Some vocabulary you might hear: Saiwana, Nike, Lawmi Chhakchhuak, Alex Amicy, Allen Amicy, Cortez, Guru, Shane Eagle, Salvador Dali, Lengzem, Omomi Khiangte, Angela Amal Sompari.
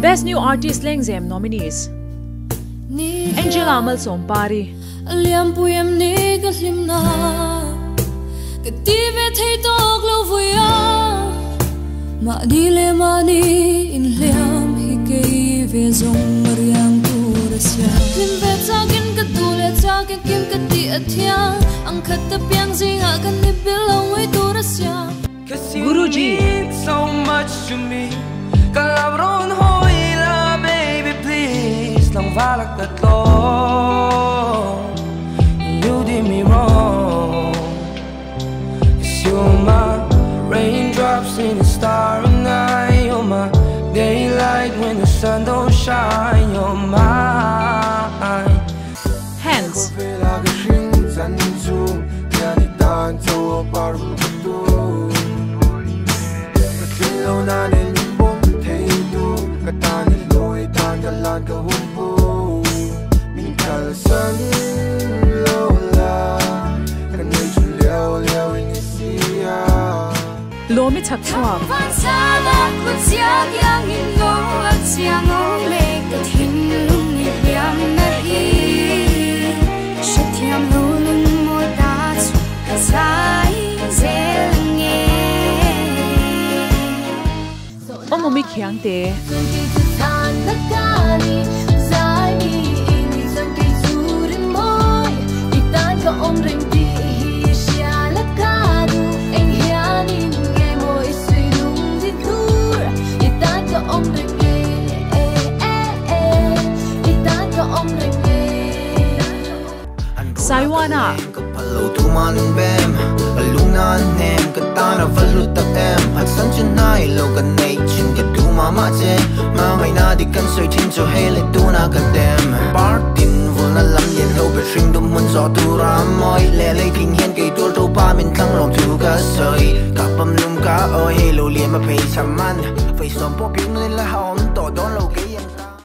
Best New Artist Lengzem nominees: Angela Amal Sompari, Guruji, so much to me. Baby, please. Lang valak tatlong, you did me wrong. Cause you're my raindrops in the starry night. You're my daylight when the sun don't shine. You're mine. Hands. Lawmi Chhakchhuak, Omomi Khiangte, Saiwana,